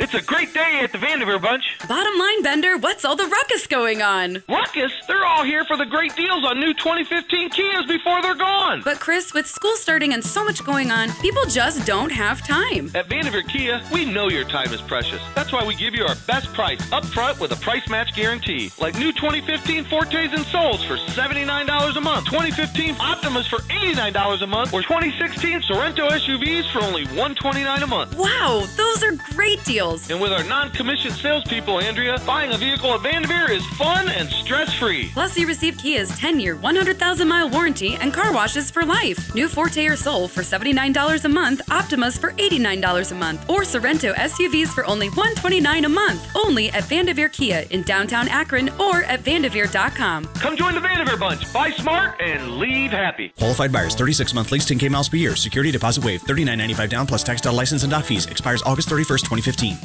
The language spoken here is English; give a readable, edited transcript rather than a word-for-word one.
It's a great day at the VanDevere Bunch. Bottom line, Bender, what's all the ruckus going on? Ruckus? They're all here for the great deals on new 2015 Kias before they're gone. But Chris, with school starting and so much going on, people just don't have time. At VanDevere Kia, we know your time is precious. That's why we give you our best price up front with a price match guarantee. Like new 2015 Fortes and Souls for $79 a month, 2015 Optimas for $89 a month, or 2016 Sorento SUVs for only $129 a month. Wow, those are great deals. And with our non-commissioned salespeople, Andrea, buying a vehicle at VanDevere is fun and stress-free. Plus, you receive Kia's 10-year, 100,000-mile warranty and car washes for life. New Forte or Soul for $79 a month, Optimas for $89 a month, or Sorento SUVs for only $129 a month. Only at VanDevere Kia in downtown Akron or at VanDevere.com. Come join the VanDevere Bunch. Buy smart and leave happy. Qualified buyers, 36 month lease, 10K miles per year. Security deposit waived, $39.95 down plus tax, license, and dock fees. Expires August 31st, 2015.